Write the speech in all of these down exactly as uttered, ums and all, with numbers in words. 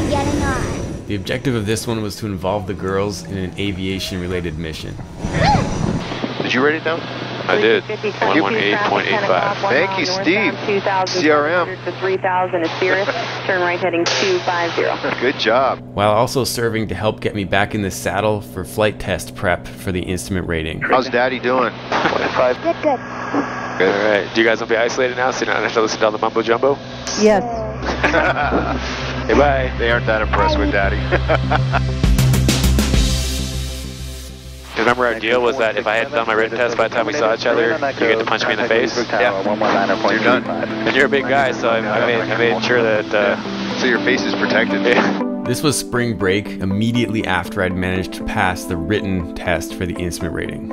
we're getting on. The objective of this one was to involve the girls in an aviation-related mission. Did you write it down? I did. one eighteen point eight five. Thank you, Steve. C R M. To three thousand is Cirrus. Turn right heading two five zero. Good job. While also serving to help get me back in the saddle for flight test prep for the instrument rating. How's Daddy doing? Five. Good, good. Good. All right. Do you guys want to be isolated now so you don't have to listen to all the mumbo jumbo? Yes. Hey, bye. They aren't that impressed bye. with Daddy. Remember our deal was that if I hadn't done my written test by the time we saw each other, you get to punch me in the face? Yeah. You're done. And you're a big guy, so I, I, made, I made sure that... Uh, so your face is protected. Yeah. This was spring break, immediately after I'd managed to pass the written test for the instrument rating.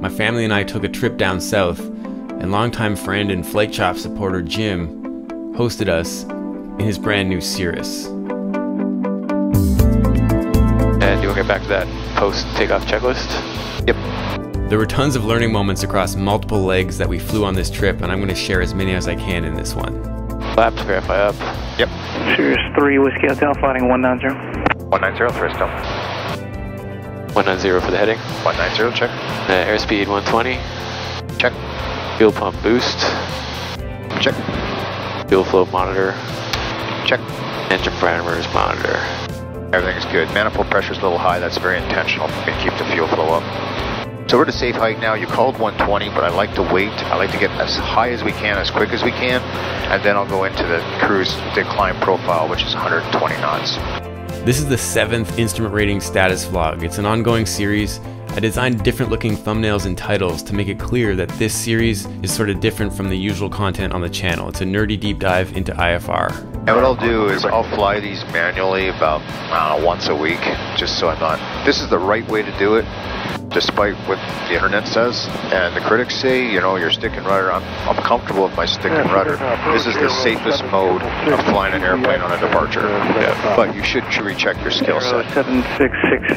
My family and I took a trip down south, and longtime friend and Flake Chop supporter Jim hosted us in his brand new Cirrus. And you want to get back to that post-takeoff checklist? Yep. There were tons of learning moments across multiple legs that we flew on this trip, and I'm going to share as many as I can in this one. Lap to verify up. Yep. Cirrus three, Whiskey Hotel, fighting one nine zero. one nine zero, first up. one nine zero for the heading. one nine zero, check. Uh, airspeed one twenty. Check. Fuel pump boost. Check. Fuel flow monitor. Check. Engine parameters monitor. Everything's good. Manifold pressure's a little high. That's very intentional. It keeps the fuel flow up. So we're at a safe height now. You called one twenty, but I like to wait. I like to get as high as we can, as quick as we can, and then I'll go into the cruise decline profile, which is one hundred twenty knots. This is the seventh instrument rating status vlog. It's an ongoing series. I designed different looking thumbnails and titles to make it clear that this series is sort of different from the usual content on the channel. It's a nerdy deep dive into I F R. And what I'll do is I'll fly these manually about, I don't know, once a week, just so I'm not... This is the right way to do it, despite what the internet says, and the critics say, you know, your stick and rudder. I'm, I'm comfortable with my stick and rudder. This is the safest mode of flying an airplane on a departure. Yeah. But you should recheck your skill set.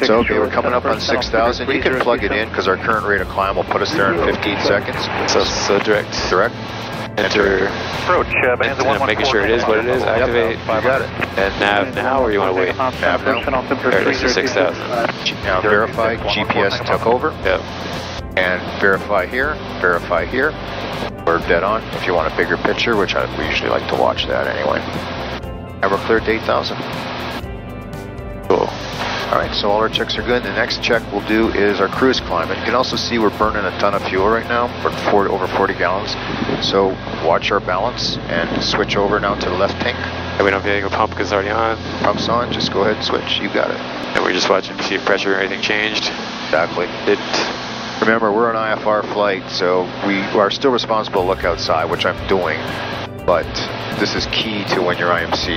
So, okay, we're coming up on six thousand. You can plug it in, because our current rate of climb will put us there in fifteen seconds. So, so direct. Direct. Enter, approach, uh, and uh, making sure it is what it is, activate, you got it. And nav now, or you want to wait? Nav now, there it is, to six thousand. Now verify, G P S took over, yep. And verify here, verify here, we're dead on. If you want a bigger picture, which I, we usually like to watch that anyway. And we're cleared to eight thousand. Cool. Alright, so all our checks are good. The next check we'll do is our cruise climb. And you can also see we're burning a ton of fuel right now, we're forty, over forty gallons. So watch our balance and switch over now to the left pink. And we don't have a pump because it's already on. Pump's on, just go ahead and switch, you got it. And we're just watching to see if pressure or anything changed. Exactly. It. Remember, we're an I F R flight, so we are still responsible to look outside, which I'm doing. But this is key to when you're I M C.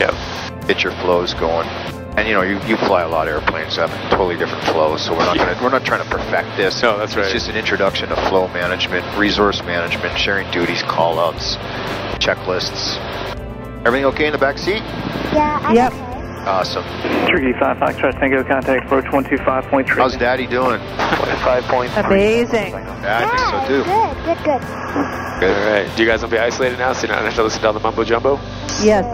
Yep. Get your flows going. And you know, you, you fly a lot of airplanes that have totally different flows, so we're not gonna, we're not trying to perfect this. No, that's right. It's just an introduction to flow management, resource management, sharing duties, call outs, checklists. Everything okay in the back seat? Yeah, I'm yep. okay. Awesome. three five Foxtrot Tango, contact approach one two five point three. How's Daddy doing? twenty-five point three. Amazing. Yeah, I think so too. Good, good, good. Good. All right. Do you guys want to be isolated now so you don't have to listen to all the mumbo jumbo? Yes.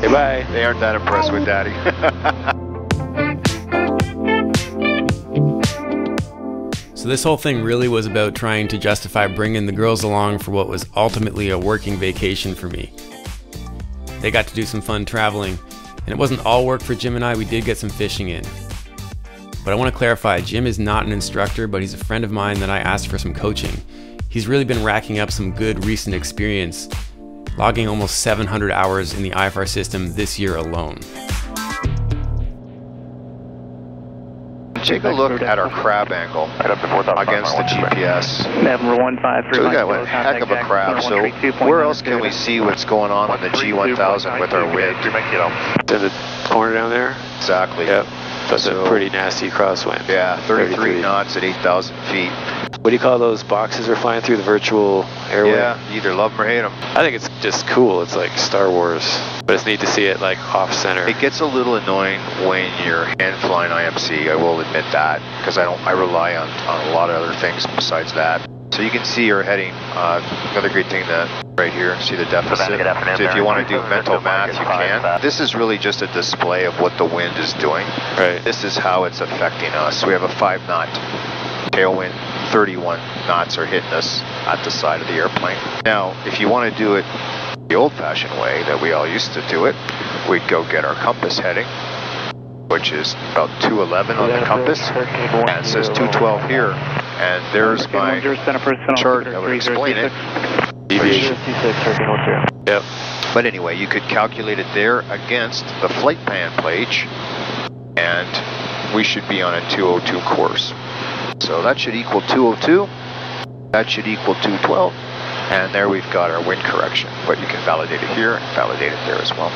Hey, bye. They aren't that impressed with Daddy. So this whole thing really was about trying to justify bringing the girls along for what was ultimately a working vacation for me. They got to do some fun traveling, and it wasn't all work for Jim and I. We did get some fishing in. But I want to clarify, Jim is not an instructor, but he's a friend of mine that I asked for some coaching. He's really been racking up some good recent experience, logging almost seven hundred hours in the I F R system this year alone. Take a look at our crab angle against the G P S. So we got a heck of a crab, so where else can we see what's going on on the G one thousand with our wind? To the corner down there? Exactly. Yep. That's so, a pretty nasty crosswind. Yeah, thirty-three, thirty-three knots at eight thousand feet. What do you call those boxes we're flying through, the virtual airway? Yeah, you either love them or hate them. I think it's just cool. It's like Star Wars, but it's neat to see it like off-center. It gets a little annoying when you're hand-flying I M C, I will admit that, because I don't. I rely on, on a lot of other things besides that. So you can see your heading. Uh, another great thing that right here, see the deficit. So if you want to do mental math, you can. This is really just a display of what the wind is doing. Right. This is how it's affecting us. We have a five knot tailwind. thirty-one knots are hitting us at the side of the airplane. Now, if you want to do it the old-fashioned way that we all used to do it, we'd go get our compass heading, which is about two eleven on the compass, and it says two twelve here, and there's my chart that would explain it. Deviation. Yep. But anyway, you could calculate it there against the flight plan page, and we should be on a two oh two course. So that should equal two oh two, that should equal two twelve, and there we've got our wind correction. But you can validate it here and validate it there as well.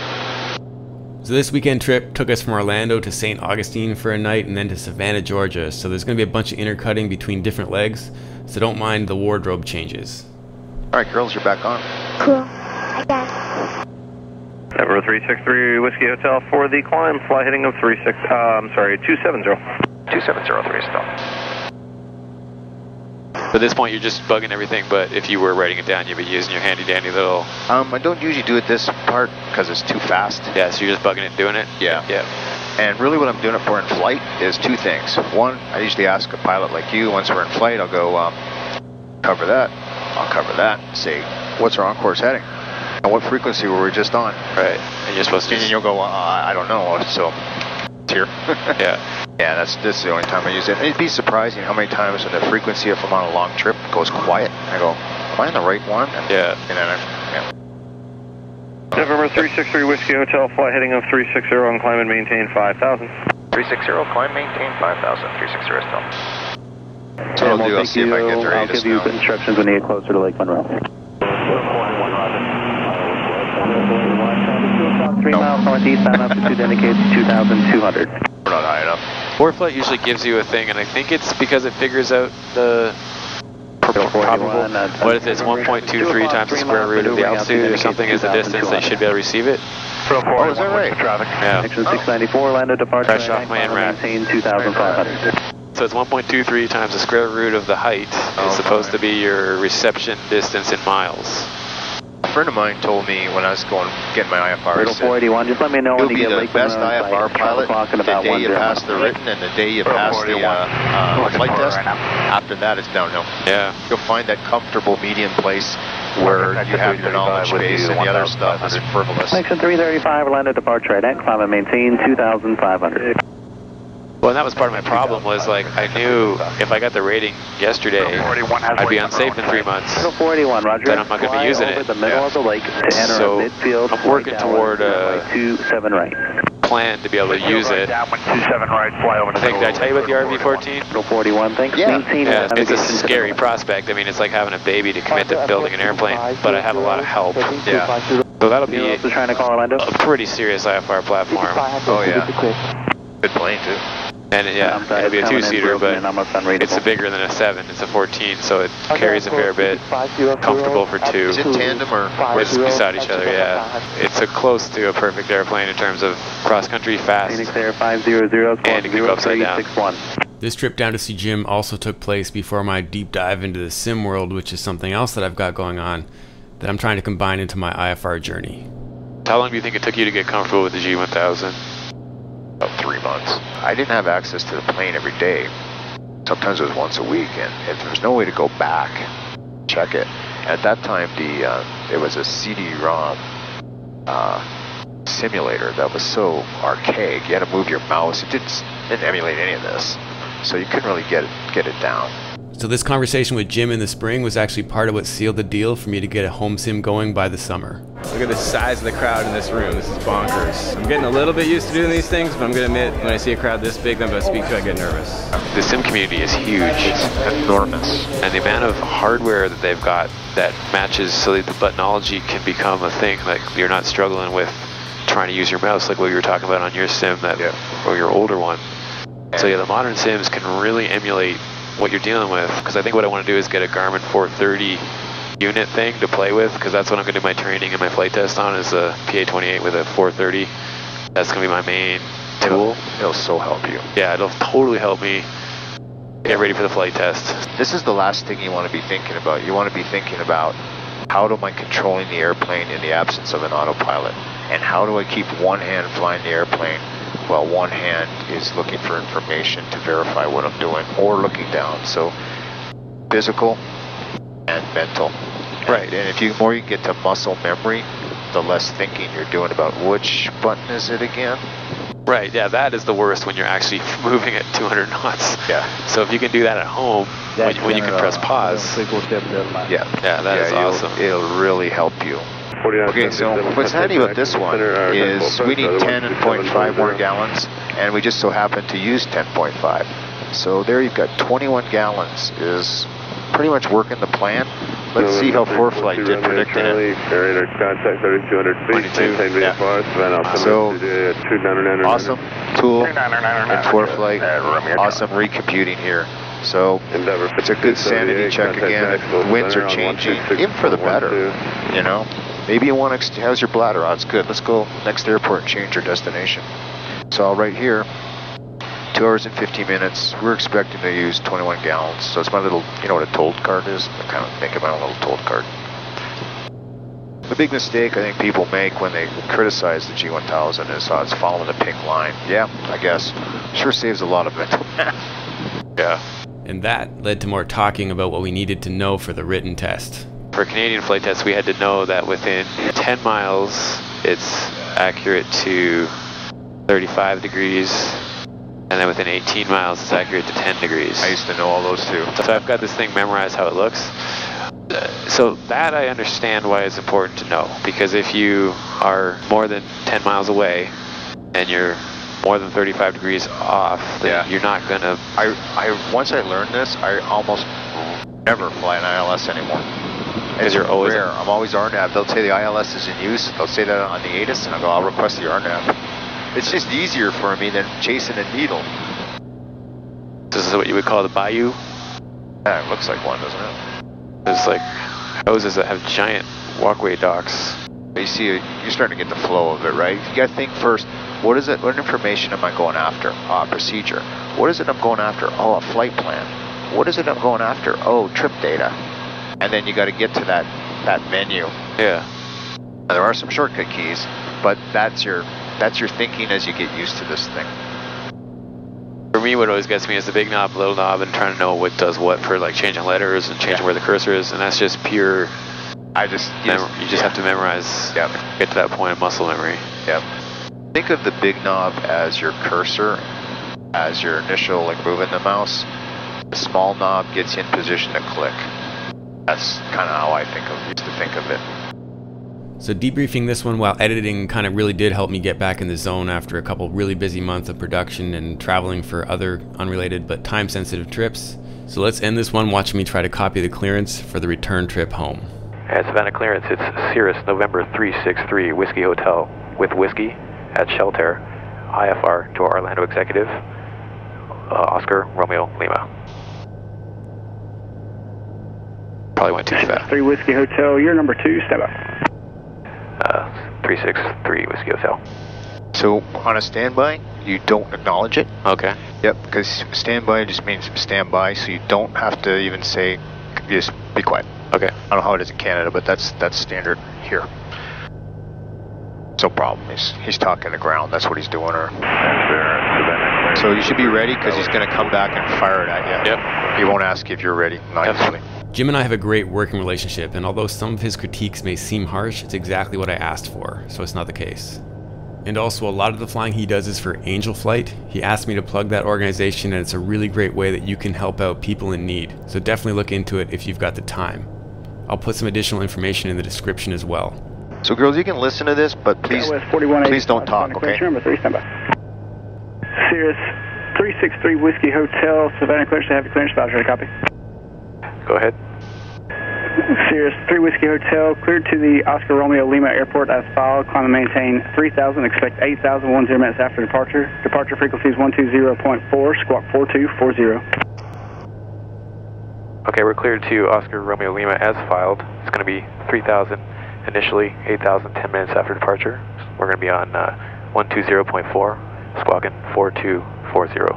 So this weekend trip took us from Orlando to Saint Augustine for a night and then to Savannah, Georgia. So there's going to be a bunch of intercutting between different legs, so don't mind the wardrobe changes. All right, girls, you're back on. Cool. I got it. Number three six three Whiskey Hotel for the climb, fly heading of three six, uh, I'm sorry, two seven zero. two seven zero three still. At this point, you're just bugging everything, but if you were writing it down, you'd be using your handy-dandy little... Um, I don't usually do it this part because it's too fast. Yeah, so you're just bugging it and doing it? Yeah. Yeah. And really what I'm doing it for in flight is two things. One, I usually ask a pilot like you, once we're in flight, I'll go, um, cover that, I'll cover that, say, what's our on-course heading? And what frequency were we just on? Right. And you're supposed to... And just... you'll go, uh, I don't know, so... Here. Yeah. Yeah, that's this is the only time I use it. It'd be surprising how many times when the frequency, if I'm on a long trip, goes quiet. And I go, am I on the right one? And, yeah. And then I, yeah. November three six three Whiskey Hotel, fly heading of three six zero and climb and maintain five thousand. three six zero, climb, maintain five thousand, three six zero still. So I'll, do, I'll see you. if I can get there. I'll give you now. instructions when you get closer to Lake Monroe. Three no. miles northeast on altitude indicates two thousand two hundred. We're not high enough. ForeFlight usually gives you a thing, and I think it's because it figures out the probable. What if it's one point two three times the square root of the altitude or something is the distance they should be able to receive it? Oh, is that right? Yeah. Section six ninety-four, Orlando departure. Crash off my N RAP. So it's one point two three times the square root of the height. It's supposed to be your reception distance in miles. A friend of mine told me when I was going getting my I F R, he said, just let me know you'll when you be get the Lake best I F R pilot the day you pass the written and the day you pass the uh, uh, flight test. Right after that, it's downhill. Yeah. You'll find that comfortable medium place where you have your knowledge base and the other stuff is frivolous. Section three thirty-five, Orlando departure, I D E N T, climb and maintain two thousand five hundred. Well, and that was part of my problem was, like, I knew if I got the rating yesterday, I'd be unsafe in three months, then I'm not going to be using it. Yeah. So I'm working toward a plan to be able to use it. I think, did I tell you about the R V fourteen? Yeah. It's a scary prospect. I mean, it's like having a baby to commit to building an airplane, but I have a lot of help. Yeah. So that'll be a pretty serious I F R platform. Oh, yeah. Good plane, too. And it, yeah, and it'll be a two-seater, but it's a bigger than a seven. It's a fourteen, so it carries a fair bit. Comfortable for two. Is it tandem or? It's beside each other, yeah. It's a close to a perfect airplane in terms of cross-country, fast, and it can go upside down. This trip down to see Jim also took place before my deep dive into the sim world, which is something else that I've got going on that I'm trying to combine into my I F R journey. How long do you think it took you to get comfortable with the G one thousand? About three months. I didn't have access to the plane every day. Sometimes it was once a week, and if there was no way to go back, check it. At that time, the uh, it was a C D ROM uh, simulator that was so archaic. You had to move your mouse. It didn't, didn't emulate any of this, so you couldn't really get it, get it down. So this conversation with Jim in the spring was actually part of what sealed the deal for me to get a home sim going by the summer. Look at the size of the crowd in this room. This is bonkers. I'm getting a little bit used to doing these things, but I'm going to admit, when I see a crowd this big that I'm about to speak to, I get nervous. The sim community is huge. It's enormous. And the amount of hardware that they've got that matches so that the buttonology can become a thing. Like, you're not struggling with trying to use your mouse like what you were talking about on your sim, that, yeah. or your older one. So yeah, the modern sims can really emulate what you're dealing with, because I think what I want to do is get a Garmin four thirty unit thing to play with, because that's what I'm going to do my training and my flight test on, is a P A twenty-eight with a four thirty. That's going to be my main tool. It'll, it'll so help you. Yeah, it'll totally help me. get ready for the flight test. This is the last thing you want to be thinking about. You want to be thinking about, how am I controlling the airplane in the absence of an autopilot? And how do I keep one hand flying the airplane while one hand is looking for information to verify what I'm doing or looking down? So physical and mental. Right. And if you the more you get to muscle memory, the less thinking you're doing about which button is it again. Right, yeah, that is the worst when you're actually moving at two hundred knots. Yeah. So if you can do that at home, that when, when you can uh, press pause. Yeah, yeah, that yeah, is awesome. It'll, it'll really help you. Okay, so what's handy with this one is we need ten point five more gallons, and we just so happen to use ten point five. So there you've got twenty-one gallons is pretty much working the plan. Let's see how ForeFlight did predicting it. twenty-two, yeah. So, awesome tool and ForeFlight, awesome recomputing here. So, it's a good sanity check again. If the winds are changing, even for the better, you know. Maybe you want to, how's your bladder? Oh, it's good. Let's go next airport and change your destination. So, right here, two hours and fifteen minutes, we're expecting to use twenty-one gallons. So it's my little, you know what a told card is? I kind of think about a little told card. The big mistake I think people make when they criticize the G one thousand is how it's following the pink line. Yeah, I guess. Sure saves a lot of mental math. Yeah. And that led to more talking about what we needed to know for the written test. For Canadian flight tests, we had to know that within ten miles, it's accurate to thirty-five degrees. And then within eighteen miles, it's accurate to ten degrees. I used to know all those too. So I've got this thing memorized how it looks. Uh, so that I understand why it's important to know. Because if you are more than ten miles away and you're more than thirty-five degrees off, then yeah. you're not going to... I, I Once I learned this, I almost never fly an I L S anymore. Because you're always... Rare. I'm always R NAV. They'll say the I L S is in use. They'll say that on the ATIS, and I'll go, I'll request the R NAV. It's just easier for me than chasing a needle. This is what you would call the bayou? Yeah, it looks like one, doesn't it? There's like houses that have giant walkway docks. You see, you're starting to get the flow of it, right? You got to think first, what is it, what information am I going after? Ah, uh, procedure. What is it I'm going after? Oh, a flight plan. What is it I'm going after? Oh, trip data. And then you got to get to that, that menu. Yeah. Now, there are some shortcut keys, but that's your... That's your thinking as you get used to this thing. For me, what always gets me is the big knob, little knob, and trying to know what does what for like changing letters and changing yeah. where the cursor is, and that's just pure... I just... You just, you just yeah. have to memorize, yep. get to that point of muscle memory. Yep. Think of the big knob as your cursor, as your initial, like moving the mouse. The small knob gets you in position to click. That's kind of how I think of, used to think of it. So debriefing this one while editing kind of really did help me get back in the zone after a couple really busy months of production and traveling for other unrelated but time-sensitive trips. So let's end this one watching me try to copy the clearance for the return trip home. At Savannah clearance, it's Cirrus November three six three Whiskey Hotel with Whiskey at Shelter, I F R to Orlando Executive, uh, Oscar Romeo Lima. Probably went too fast. three Whiskey Hotel, you're number two, step up. Uh, three six three Whiskey Hotel. So on a standby, you don't acknowledge it. Okay. Yep, because standby just means standby, so you don't have to even say, just be quiet. Okay. I don't know how it is in Canada, but that's that's standard here. No problem. He's he's talking to ground. That's what he's doing. Or so you should be ready because he's going to come back and fire it at you. Yep. He won't ask if you're ready. Not usually. Jim and I have a great working relationship, and although some of his critiques may seem harsh, it's exactly what I asked for, so it's not the case. And also, a lot of the flying he does is for Angel Flight. He asked me to plug that organization, and it's a really great way that you can help out people in need, so definitely look into it if you've got the time. I'll put some additional information in the description as well. So girls, you can listen to this, but please, please don't talk, okay? Sirius three six three Whiskey Hotel, Savannah clearance to have your clearance voucher, copy. Go ahead. Sirius three Whiskey Hotel, cleared to the Oscar Romeo Lima Airport as filed. Climb and maintain three thousand, expect eight thousand, ten minutes after departure. Departure frequency is one two zero point four, squawk four two four zero. Okay, we're cleared to Oscar Romeo Lima as filed. It's going to be three thousand initially, eight thousand, ten minutes after departure. We're going to be on uh, one two zero point four, squawking four two four zero.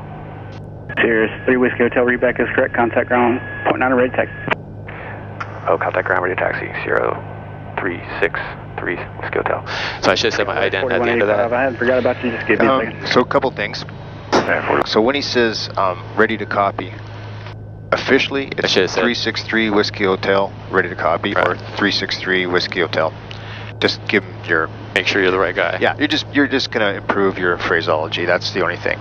Cirrus three Whiskey Hotel, Rebecca is correct. Contact ground, point nine, ready taxi. Oh, contact ground, ready taxi, zero three six three Whiskey Hotel. So I should have said my ident at the end of that. I hadn't forgot about you, just give me um, a second. So a couple things. So when he says um, ready to copy, officially it's three six three Whiskey Hotel, ready to copy, right, or three six three Whiskey Hotel. Just give him your... Make sure you're the right guy. Yeah, you're just you're just gonna improve your phraseology. That's the only thing.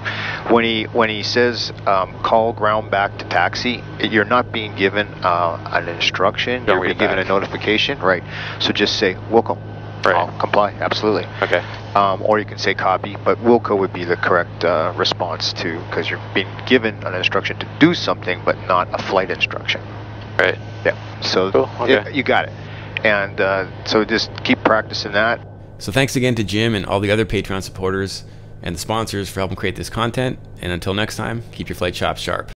When he when he says um, call ground back to taxi, you're not being given uh, an instruction. Don't you're being given back. a notification, right? So just say welcome. Right. I'll comply. Absolutely. Okay. Um, or you can say copy, but Wilco would be the correct uh, response to, because you're being given an instruction to do something, but not a flight instruction. Right. Yeah. So cool. Okay. Yeah, you got it. And uh, so just keep practicing that. So thanks again to Jim and all the other Patreon supporters and the sponsors for helping create this content. And until next time, keep your flight chops sharp.